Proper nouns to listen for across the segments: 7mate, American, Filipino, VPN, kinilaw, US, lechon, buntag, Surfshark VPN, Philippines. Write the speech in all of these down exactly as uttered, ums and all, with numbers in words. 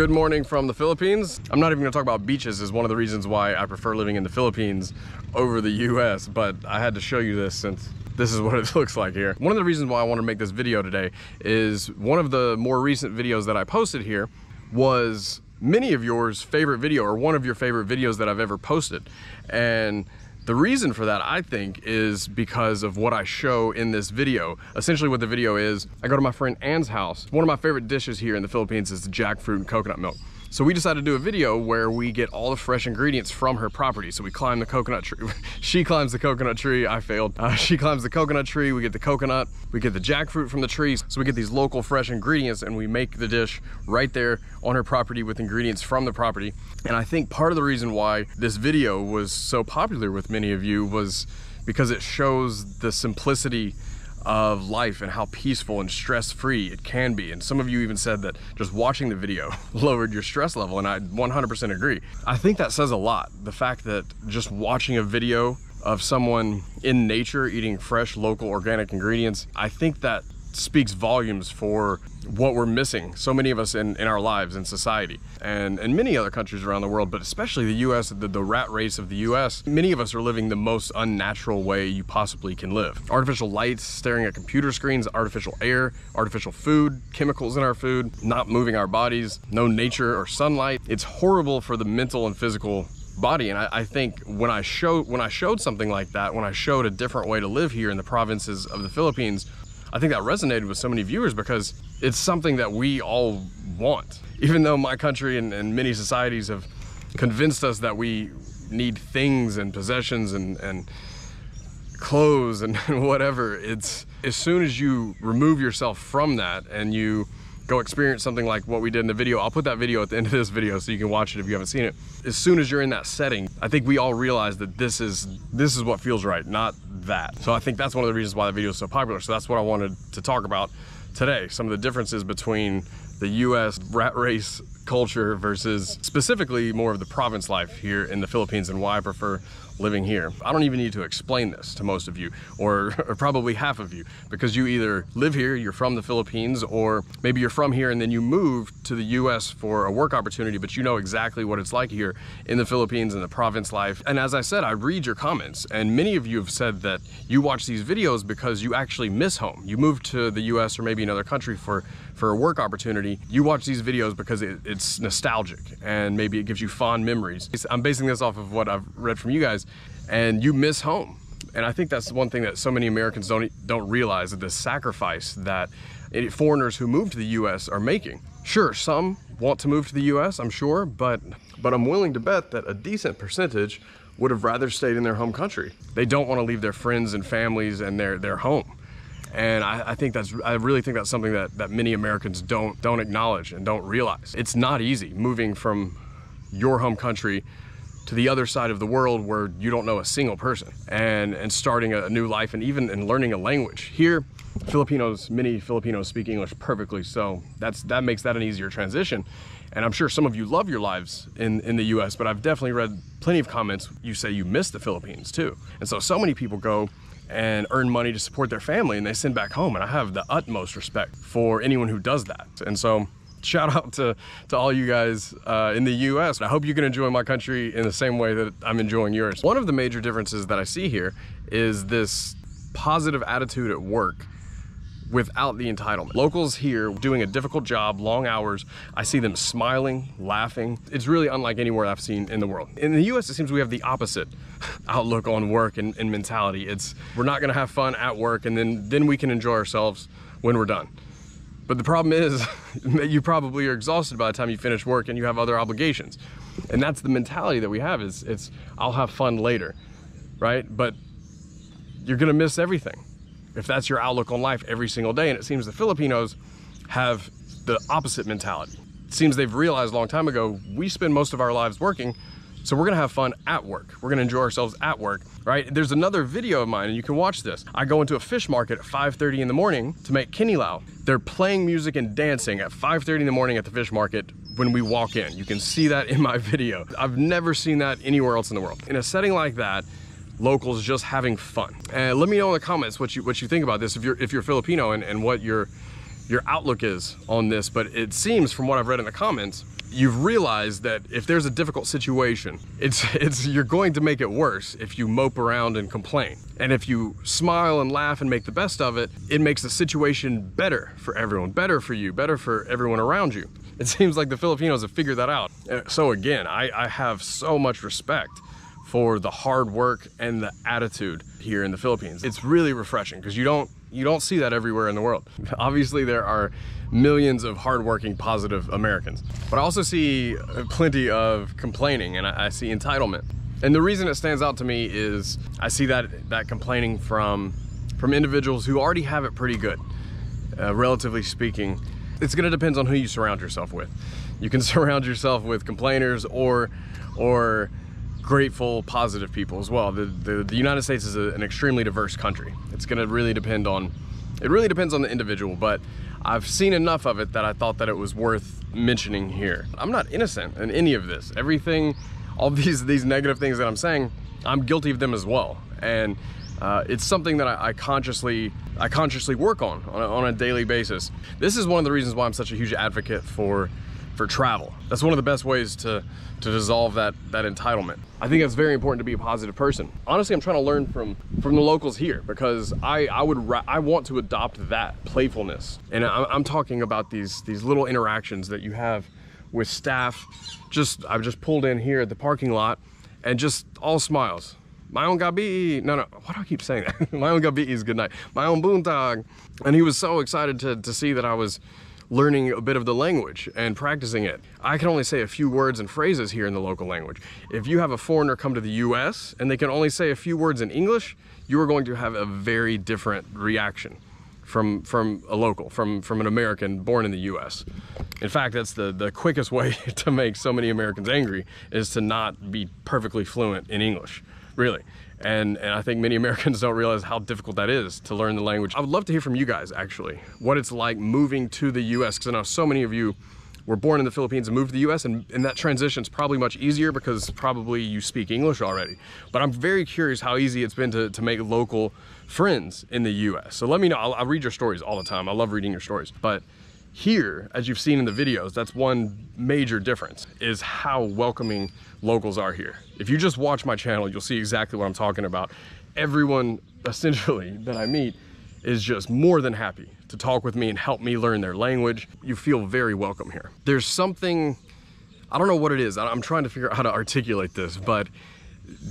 Good morning from the Philippines. I'm not even gonna talk about beaches is one of the reasons why I prefer living in the Philippines over the U S, but I had to show you this since this is what it looks like here. One of the reasons why I wanted to make this video today is one of the more recent videos that I posted here was many of yours favorite video, or one of your favorite videos that I've ever posted. And the reason for that, I think, is because of what I show in this video. Essentially what the video is, I go to my friend Ann's house. One of my favorite dishes here in the Philippines is the jackfruit and coconut milk. So we decided to do a video where we get all the fresh ingredients from her property. So we climb the coconut tree. She climbs the coconut tree, I failed. Uh, she climbs the coconut tree, we get the coconut, we get the jackfruit from the trees. So we get these local fresh ingredients and we make the dish right there on her property with ingredients from the property. And I think part of the reason why this video was so popular with many of you was because it shows the simplicity of life and how peaceful and stress-free it can be. And some of you even said that just watching the video lowered your stress level, and I one hundred percent agree. I think that says a lot. The fact that just watching a video of someone in nature eating fresh, local, organic ingredients, I think that speaks volumes for what we're missing, so many of us in, in our lives, in society, and in many other countries around the world, but especially the U S, the, the rat race of the U S, many of us are living the most unnatural way you possibly can live. Artificial lights, staring at computer screens, artificial air, artificial food, chemicals in our food, not moving our bodies, no nature or sunlight. It's horrible for the mental and physical body. And I, I think when I showed, when I showed something like that, when I showed a different way to live here in the provinces of the Philippines, I think that resonated with so many viewers because it's something that we all want. Even though my country and, and many societies have convinced us that we need things and possessions and, and clothes and, and whatever, it's as soon as you remove yourself from that and you go experience something like what we did in the video. I'll put that video at the end of this video so you can watch it if you haven't seen it. As soon as you're in that setting, I think we all realize that this is this is what feels right, not that. So I think that's one of the reasons why the video is so popular. So that's what I wanted to talk about today. Some of the differences between the U S rat race culture versus specifically more of the province life here in the Philippines and why I prefer living here. I don't even need to explain this to most of you, or, or probably half of you, because you either live here, you're from the Philippines, or maybe you're from here and then you move to the U S for a work opportunity, but you know exactly what it's like here in the Philippines and the province life. And as I said, I read your comments, and many of you have said that you watch these videos because you actually miss home. You move to the U S or maybe another country for, for a work opportunity. You watch these videos because it, it's nostalgic and maybe it gives you fond memories. I'm basing this off of what I've read from you guys. And you miss home. And I think that's one thing that so many Americans don't don't realize, that the sacrifice that foreigners who move to the U S are making. Sure, some want to move to the U S, I'm sure, but but I'm willing to bet that a decent percentage would have rather stayed in their home country. They don't want to leave their friends and families and their their home. And I, I think that's, I really think that's something that that many Americans don't don't acknowledge and don't realize. It's not easy moving from your home country to the other side of the world where you don't know a single person, and, and starting a new life, and even and learning a language. Here, Filipinos, many Filipinos speak English perfectly, so that's that makes that an easier transition. And I'm sure some of you love your lives in, in the U S, but I've definitely read plenty of comments you say you miss the Philippines too. And so, so many people go and earn money to support their family and they send back home, and I have the utmost respect for anyone who does that. And so, shout out to, to all you guys uh, in the U S I hope you can enjoy my country in the same way that I'm enjoying yours. One of the major differences that I see here is this positive attitude at work without the entitlement. Locals here doing a difficult job, long hours, I see them smiling, laughing. It's really unlike anywhere I've seen in the world. In the U S, it seems we have the opposite outlook on work and, and mentality. It's, we're not gonna have fun at work, and then, then we can enjoy ourselves when we're done. But the problem is that you probably are exhausted by the time you finish work and you have other obligations. And that's the mentality that we have, is it's, I'll have fun later, right? But you're gonna miss everything if that's your outlook on life every single day. And it seems the Filipinos have the opposite mentality. It seems they've realized a long time ago, we spend most of our lives working, so we're gonna have fun at work. We're gonna enjoy ourselves at work, right? There's another video of mine, and you can watch this. I go into a fish market at five thirty in the morning to make kinilaw. They're playing music and dancing at five thirty in the morning at the fish market when we walk in. You can see that in my video. I've never seen that anywhere else in the world. In a setting like that, locals just having fun. And let me know in the comments what you what you think about this, if you're if you're Filipino, and, and what your your outlook is on this. But it seems, from what I've read in the comments, you've realized that if there's a difficult situation, it's, it's, you're going to make it worse if you mope around and complain. And if you smile and laugh and make the best of it, it makes the situation better for everyone, better for you, better for everyone around you. It seems like the Filipinos have figured that out. So again, I, I have so much respect for the hard work and the attitude here in the Philippines. It's really refreshing because you don't, you don't see that everywhere in the world. Obviously, there are millions of hardworking, positive Americans, but I also see plenty of complaining, and I, I see entitlement. And the reason it stands out to me is I see that that complaining from from individuals who already have it pretty good, uh, relatively speaking. It's going to depend on who you surround yourself with. You can surround yourself with complainers or or grateful, positive people as well. The, the, the United States is a, an extremely diverse country. It's going to really depend on, it really depends on the individual, but I've seen enough of it that I thought that it was worth mentioning here. I'm not innocent in any of this. Everything, all these, these negative things that I'm saying, I'm guilty of them as well. And uh, it's something that I, I consciously, I consciously work on, on a, on a daily basis. This is one of the reasons why I'm such a huge advocate for for travel. That's one of the best ways to, to dissolve that, that entitlement. I think it's very important to be a positive person. Honestly, I'm trying to learn from, from the locals here because I, I, would ra I want to adopt that playfulness. And I'm, I'm talking about these, these little interactions that you have with staff. Just, I've just pulled in here at the parking lot and just all smiles. My own gabi, no, no, why do I keep saying that? My own gabi is good night. My own buntag. And he was so excited to, to see that I was learning a bit of the language and practicing it. I can only say a few words and phrases here in the local language. If you have a foreigner come to the U S and they can only say a few words in English, you are going to have a very different reaction from, from a local, from, from an American born in the U S In fact, that's the, the quickest way to make so many Americans angry is to not be perfectly fluent in English, really. And, and I think many Americans don't realize how difficult that is to learn the language. I would love to hear from you guys, actually, what it's like moving to the U S, because I know so many of you were born in the Philippines and moved to the U S, and, and that transition's probably much easier because probably you speak English already. But I'm very curious how easy it's been to, to make local friends in the U S. So let me know. I'll, I'll read your stories all the time. I love reading your stories. But here, as you've seen in the videos, that's one major difference, is how welcoming locals are here. If you just watch my channel, you'll see exactly what I'm talking about. Everyone, essentially, that I meet is just more than happy to talk with me and help me learn their language. You feel very welcome here. There's something, I don't know what it is, I'm trying to figure out how to articulate this, but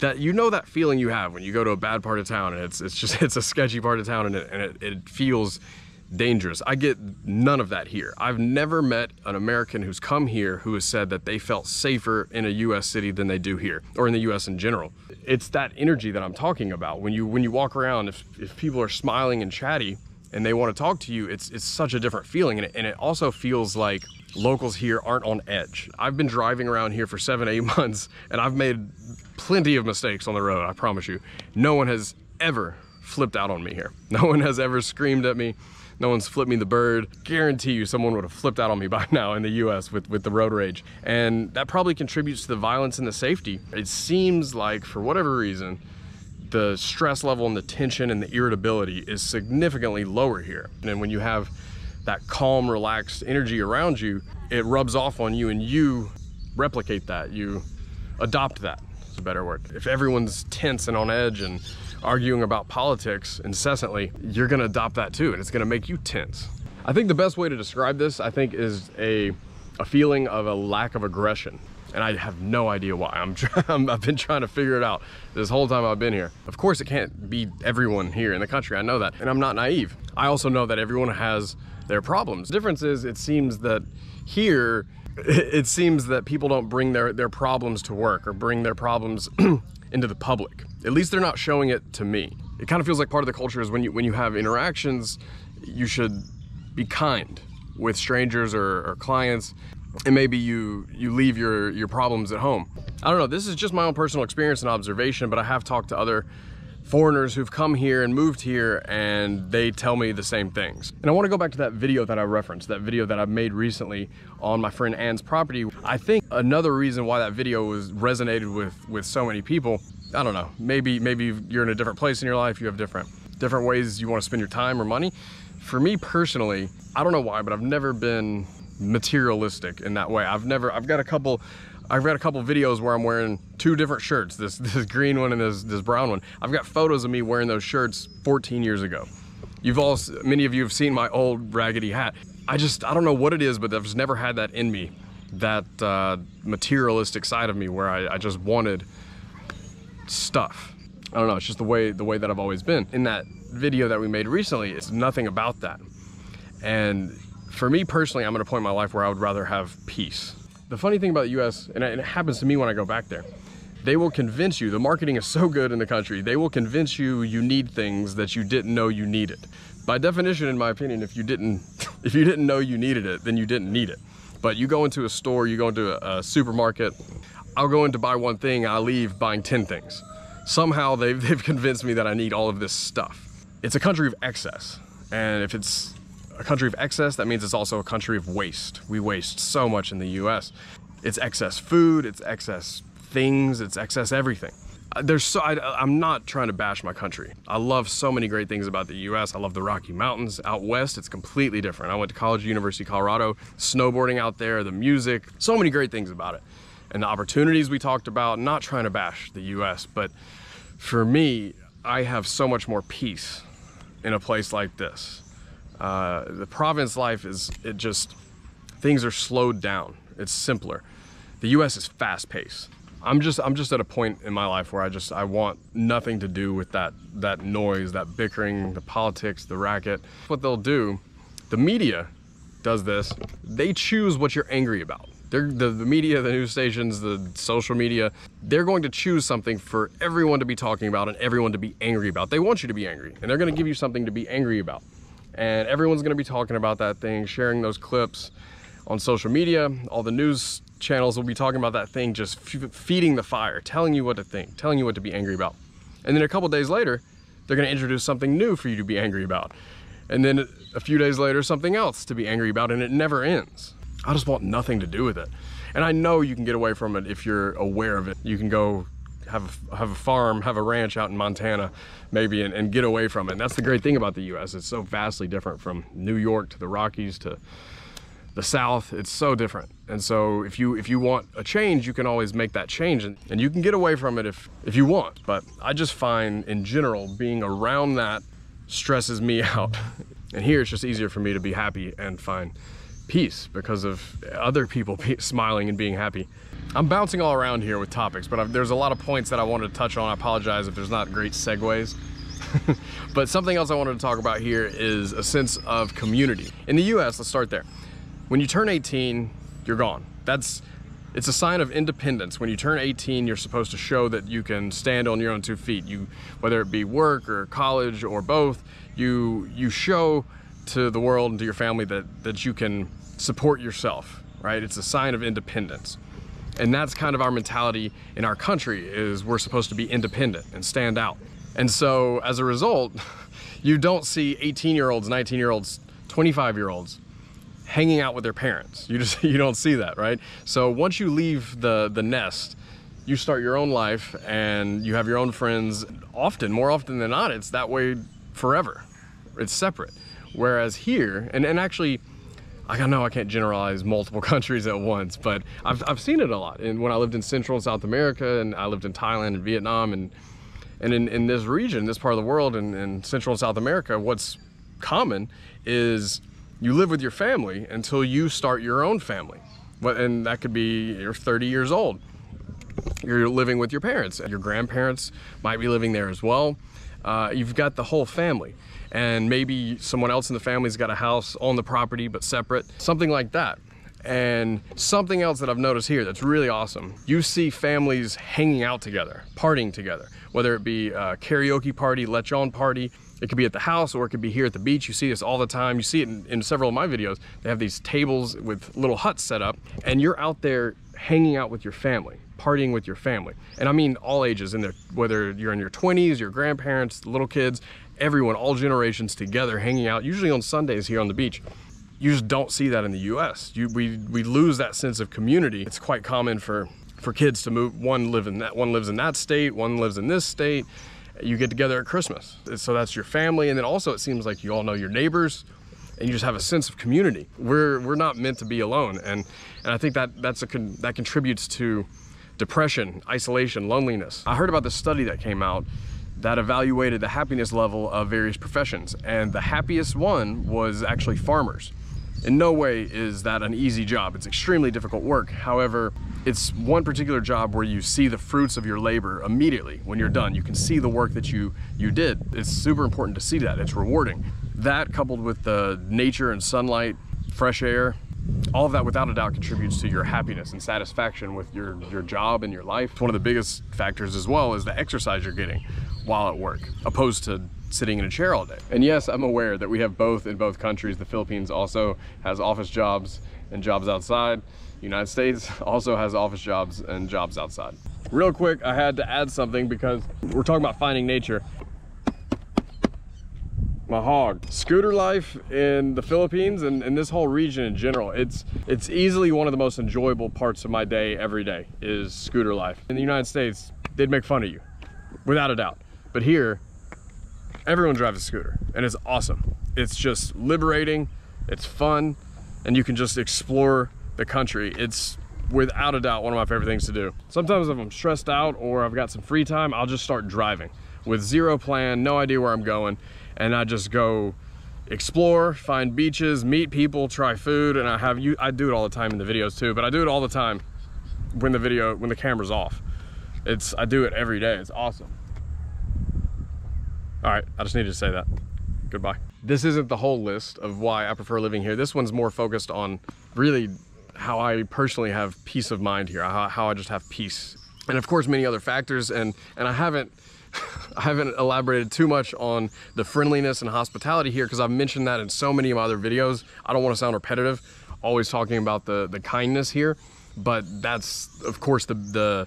that, you know, that feeling you have when you go to a bad part of town and it's, it's just, it's a sketchy part of town and it, and it, it feels dangerous. I get none of that here. I've never met an American who's come here who has said that they felt safer in a U S city than they do here, or in the U S in general. It's that energy that I'm talking about. When you when you walk around, if, if people are smiling and chatty and they want to talk to you, it's, it's such a different feeling. And it, and it also feels like locals here aren't on edge. I've been driving around here for seven, eight months and I've made plenty of mistakes on the road, I promise you. No one has ever flipped out on me here. No one has ever screamed at me. No one's flipped me the bird. Guarantee you someone would have flipped out on me by now in the U S with, with the road rage. And that probably contributes to the violence and the safety. It seems like, for whatever reason, the stress level and the tension and the irritability is significantly lower here. And when you have that calm, relaxed energy around you, it rubs off on you and you replicate that. You adopt that, is a better word. If everyone's tense and on edge and arguing about politics incessantly, you're gonna adopt that too, and it's gonna make you tense. I think the best way to describe this, I think, is a, a feeling of a lack of aggression. And I have no idea why. I'm trying, I've been trying to figure it out this whole time I've been here. Of course, it can't be everyone here in the country. I know that, and I'm not naive. I also know that everyone has their problems. The difference is, it seems that here, it seems that people don't bring their, their problems to work or bring their problems into the public. At least they're not showing it to me. It kind of feels like part of the culture is when you when you have interactions, you should be kind with strangers or, or clients, and maybe you you leave your your problems at home. I don't know, this is just my own personal experience and observation, but I have talked to other foreigners who've come here and moved here, and they tell me the same things. And I want to go back to that video that I referenced, that video that I made recently on my friend Anne's property. I think another reason why that video was resonated with, with so many people, I don't know, maybe maybe you're in a different place in your life, you have different, different ways you want to spend your time or money. For me personally, I don't know why, but I've never been materialistic in that way. I've never, I've got a couple, I've got a couple videos where I'm wearing two different shirts, this this green one and this this brown one. I've got photos of me wearing those shirts fourteen years ago. You've all, many of you have seen my old raggedy hat. I just, I don't know what it is, but I've just never had that in me, that uh, materialistic side of me where I, I just wanted stuff. I don't know, it's just the way, the way that I've always been. In that video that we made recently, it's nothing about that. And for me personally, I'm at a point in my life where I would rather have peace. The funny thing about the U S, and it happens to me when I go back there, they will convince you, the marketing is so good in the country, they will convince you you need things that you didn't know you needed. By definition, in my opinion, if you didn't, if you didn't know you needed it, then you didn't need it. But you go into a store, you go into a, a supermarket, I'll go in to buy one thing, I leave buying ten things. Somehow they've, they've convinced me that I need all of this stuff. It's a country of excess. And if it's a country of excess, that means it's also a country of waste. We waste so much in the U S. It's excess food, it's excess things, it's excess everything. There's so, I, I'm not trying to bash my country. I love so many great things about the U S. I love the Rocky Mountains. Out west, it's completely different. I went to college at University of Colorado, snowboarding out there, the music, so many great things about it. And the opportunities we talked about, not trying to bash the U S, but for me, I have so much more peace in a place like this. Uh, the province life is, it just, things are slowed down. It's simpler. The U S is fast paced. I'm just, I'm just at a point in my life where I just, I want nothing to do with that, that noise, that bickering, the politics, the racket. What they'll do, the media does this, they choose what you're angry about. They're, the, the media, the news stations, the social media, they're going to choose something for everyone to be talking about and everyone to be angry about. They want you to be angry, and they're going to give you something to be angry about. And everyone's going to be talking about that thing, sharing those clips on social media. All the news channels will be talking about that thing, just f feeding the fire, telling you what to think, telling you what to be angry about. And then a couple days later, they're going to introduce something new for you to be angry about. And then a few days later, something else to be angry about, and it never ends. I just want nothing to do with it. And I know you can get away from it if you're aware of it. You can go have a, have a farm, have a ranch out in Montana, maybe, and, and get away from it. And that's the great thing about the U S. It's so vastly different, from New York to the Rockies to the South. It's so different. And so if you, if you want a change, you can always make that change, and, and you can get away from it if, if you want. But I just find in general, being around that stresses me out. And here it's just easier for me to be happy and find peace because of other people smiling and being happy. I'm bouncing all around here with topics, but I've, there's a lot of points that I wanted to touch on. I apologize if there's not great segues. But something else I wanted to talk about here is a sense of community. In the U S, let's start there. When you turn eighteen, you're gone. That's, it's a sign of independence. When you turn eighteen, you're supposed to show that you can stand on your own two feet. You, whether it be work or college or both, you, you show to the world and to your family that, that you can support yourself, right? It's a sign of independence. And that's kind of our mentality in our country, is we're supposed to be independent and stand out. And so as a result, you don't see eighteen year olds, nineteen year olds, twenty-five year olds hanging out with their parents. You just, you don't see that, right? So once you leave the, the nest, you start your own life and you have your own friends. Often, more often than not, it's that way forever. It's separate. Whereas here, and, and actually, I know I can't generalize multiple countries at once, but I've, I've seen it a lot. And when I lived in Central and South America, and I lived in Thailand and Vietnam, and, and in, in this region, this part of the world, and in, in Central and South America, what's common is you live with your family until you start your own family. And that could be, you're thirty years old. You're living with your parents. Your grandparents might be living there as well. Uh, you've got the whole family. And maybe someone else in the family's got a house on the property but separate, something like that. And something else that I've noticed here that's really awesome, you see families hanging out together, partying together, whether it be a karaoke party, lechon party. It could be at the house, or it could be here at the beach. You see this all the time. You see it in, in several of my videos. They have these tables with little huts set up, and you're out there hanging out with your family, partying with your family. And I mean all ages, in their, whether you're in your twenties, your grandparents, little kids, everyone, all generations together hanging out, usually on Sundays here on the beach. You just don't see that in the U S. You, we, we lose that sense of community. It's quite common for, for kids to move. One, live in that, one lives in that state, one lives in this state. You get together at Christmas. So that's your family. And then also it seems like you all know your neighbors. and you just have a sense of community. We're we're not meant to be alone, and and I think that that's a con that contributes to depression, isolation, loneliness. I heard about this study that came out that evaluated the happiness level of various professions, and the happiest one was actually farmers. In no way is that an easy job. It's extremely difficult work. However, it's one particular job where you see the fruits of your labor immediately when you're done. You can see the work that you, you did. It's super important to see that. It's rewarding. That, coupled with the nature and sunlight, fresh air, all of that without a doubt contributes to your happiness and satisfaction with your, your job and your life. One of the biggest factors as well is the exercise you're getting while at work, opposed to sitting in a chair all day. And yes, I'm aware that we have both in both countries. The Philippines also has office jobs and jobs outside. The United States also has office jobs and jobs outside. Real quick, I had to add something because we're talking about finding nature. My hog. Scooter life in the Philippines and, and this whole region in general, it's it's easily one of the most enjoyable parts of my day every day is scooter life. In the United States, they'd make fun of you, without a doubt. But here, everyone drives a scooter and it's awesome. It's just liberating, it's fun, and you can just explore the country. It's without a doubt one of my favorite things to do. Sometimes if I'm stressed out or I've got some free time, I'll just start driving with zero plan, no idea where I'm going, and I just go explore, find beaches, meet people, try food, and I have you I do it all the time in the videos too, but I do it all the time when the video when the camera's off. It's I do it every day. It's awesome. All right, I just needed to say that. Goodbye. This isn't the whole list of why I prefer living here. This one's more focused on really how I personally have peace of mind here, how, how I just have peace. And of course, many other factors. And, and I haven't, I haven't elaborated too much on the friendliness and hospitality here because I've mentioned that in so many of my other videos. I don't want to sound repetitive, always talking about the, the kindness here, but that's of course the, the,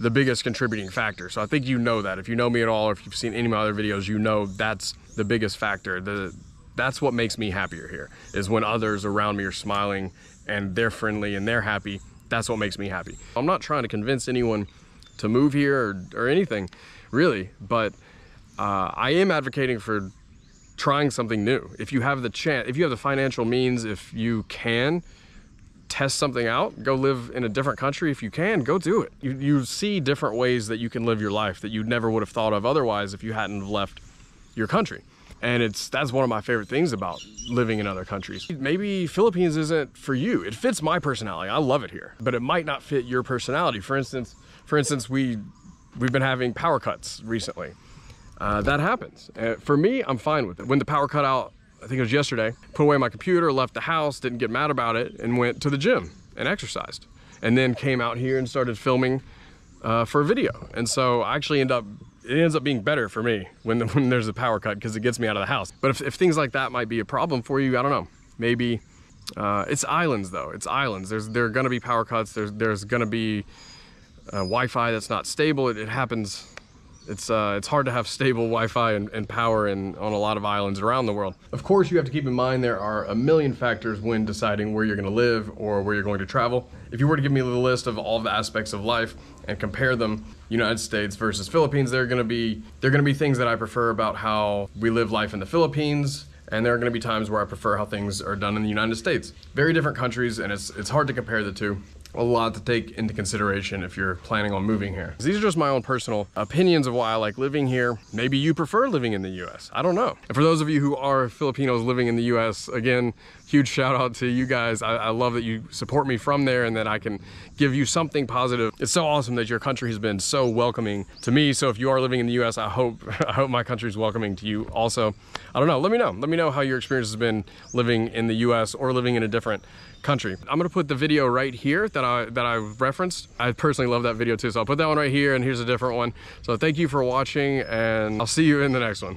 the biggest contributing factor. So I think you know that. If you know me at all, or if you've seen any of my other videos, you know that's the biggest factor. The, that's what makes me happier here, is when others around me are smiling and they're friendly and they're happy. That's what makes me happy. I'm not trying to convince anyone to move here or, or anything, really, but uh, I am advocating for trying something new. If you have the chance, if you have the financial means, if you can, test something out, go live in a different country. If you can, go do it. You, you see different ways that you can live your life that you never would have thought of otherwise if you hadn't left your country. And it's that's one of my favorite things about living in other countries. Maybe Philippines isn't for you. It fits my personality. I love it here, but it might not fit your personality. For instance, for instance, we, we've been having power cuts recently. Uh, that happens. Uh, for me, I'm fine with it. When the power cut out, I think it was yesterday, put away my computer, left the house, didn't get mad about it, and went to the gym and exercised. And then came out here and started filming uh, for a video. And so I actually end up, it ends up being better for me when, the, when there's a power cut because it gets me out of the house. But if, if things like that might be a problem for you, I don't know. Maybe, uh, it's islands though, it's islands. There's, there are gonna be power cuts, there's, there's gonna be uh, Wi-Fi that's not stable, it, it happens. It's, uh, it's hard to have stable Wi-Fi and, and power in, on a lot of islands around the world. Of course, you have to keep in mind there are a million factors when deciding where you're going to live or where you're going to travel. If you were to give me the list of all the aspects of life and compare them, United States versus Philippines, there are going to be there are going to be things that I prefer about how we live life in the Philippines, and there are going to be times where I prefer how things are done in the United States. Very different countries, and it's it's hard to compare the two. A lot to take into consideration if you're planning on moving here. These are just my own personal opinions of why I like living here. Maybe you prefer living in the U S. I don't know. And for those of you who are Filipinos living in the U S, again, huge shout out to you guys. I, I love that you support me from there and that I can give you something positive. It's so awesome that your country has been so welcoming to me. So if you are living in the U S, I hope I hope my country's welcoming to you also. I don't know. Let me know. Let me know how your experience has been living in the U S or living in a different country. I'm gonna put the video right here that I that I referenced. I personally love that video too, so I'll put that one right here, and here's a different one. So thank you for watching, and I'll see you in the next one.